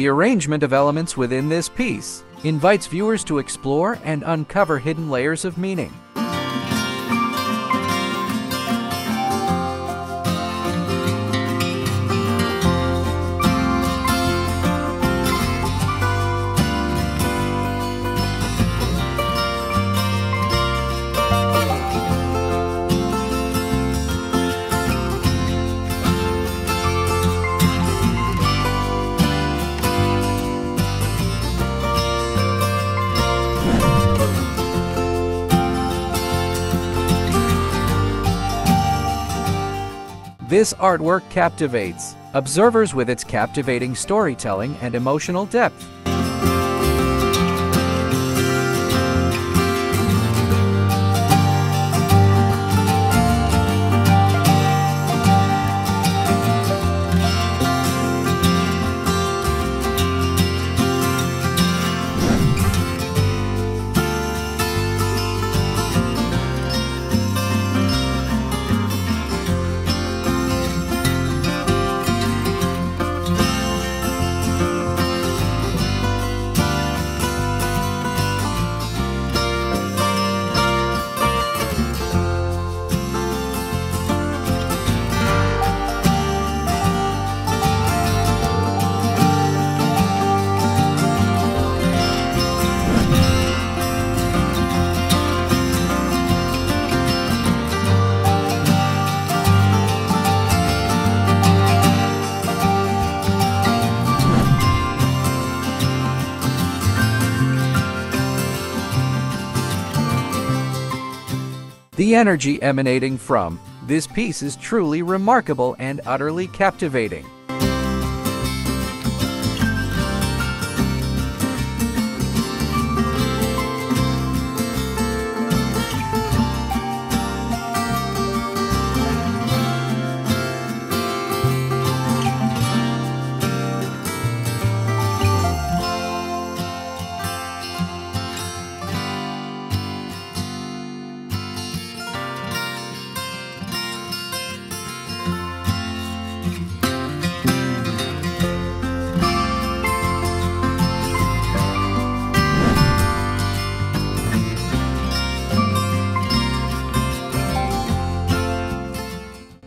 The arrangement of elements within this piece invites viewers to explore and uncover hidden layers of meaning. This artwork captivates observers with its captivating storytelling and emotional depth. The energy emanating from this piece is truly remarkable and utterly captivating.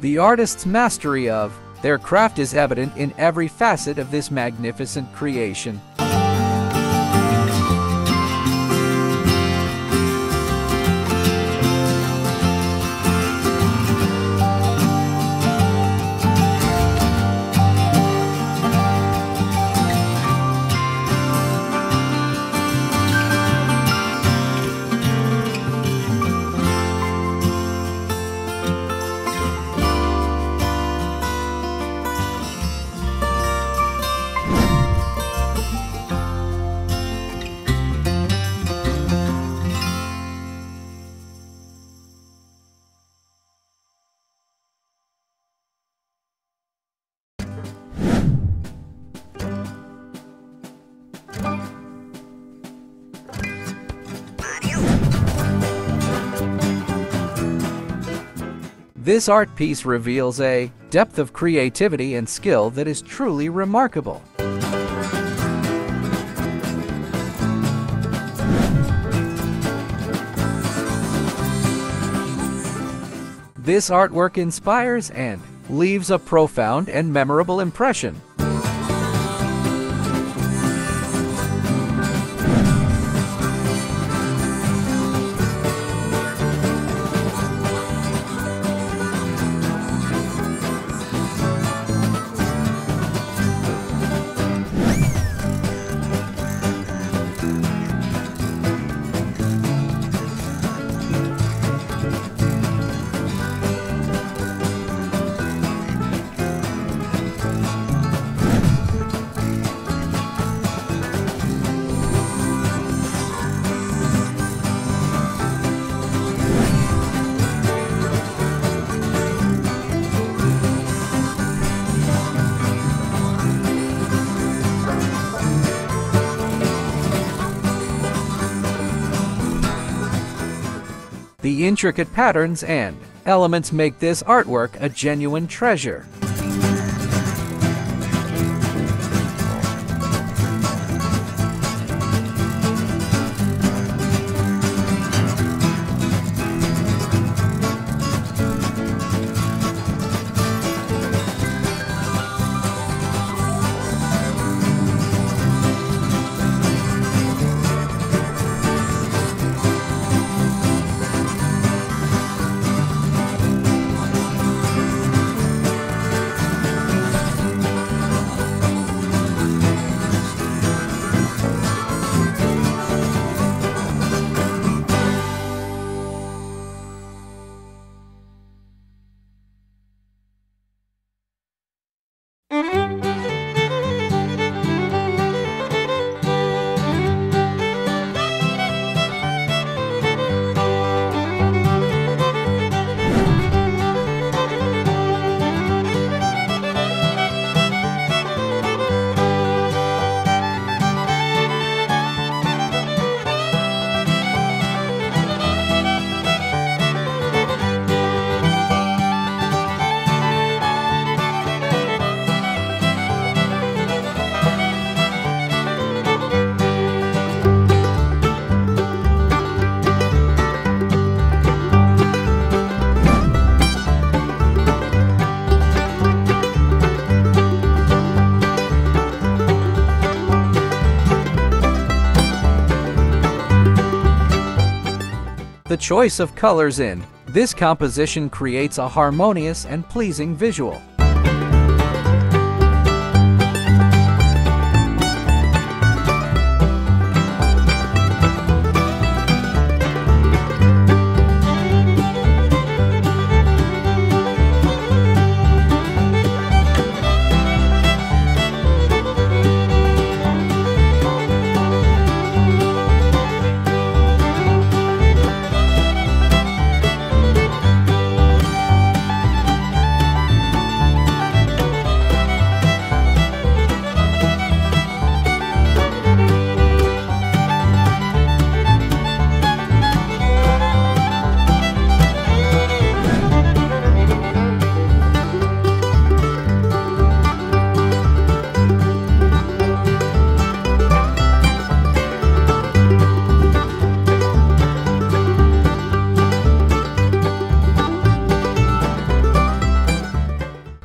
The artist's mastery of their craft is evident in every facet of this magnificent creation. This art piece reveals a depth of creativity and skill that is truly remarkable. This artwork inspires and leaves a profound and memorable impression. The intricate patterns and elements make this artwork a genuine treasure. The choice of colors in this composition creates a harmonious and pleasing visual.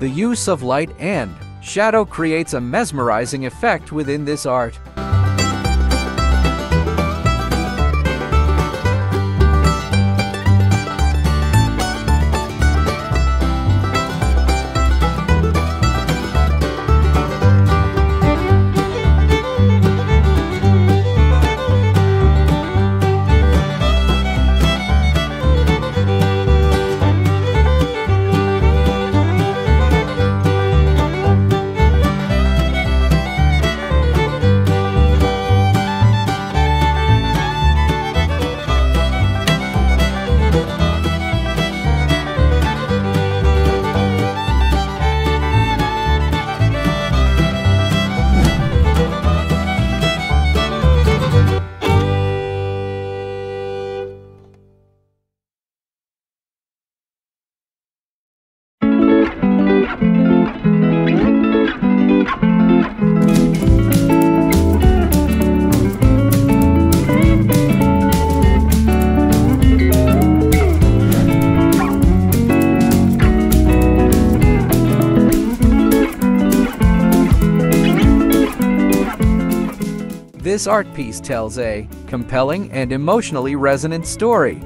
The use of light and shadow creates a mesmerizing effect within this art. This art piece tells a compelling and emotionally resonant story.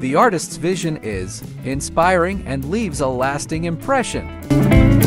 The artist's vision is inspiring and leaves a lasting impression.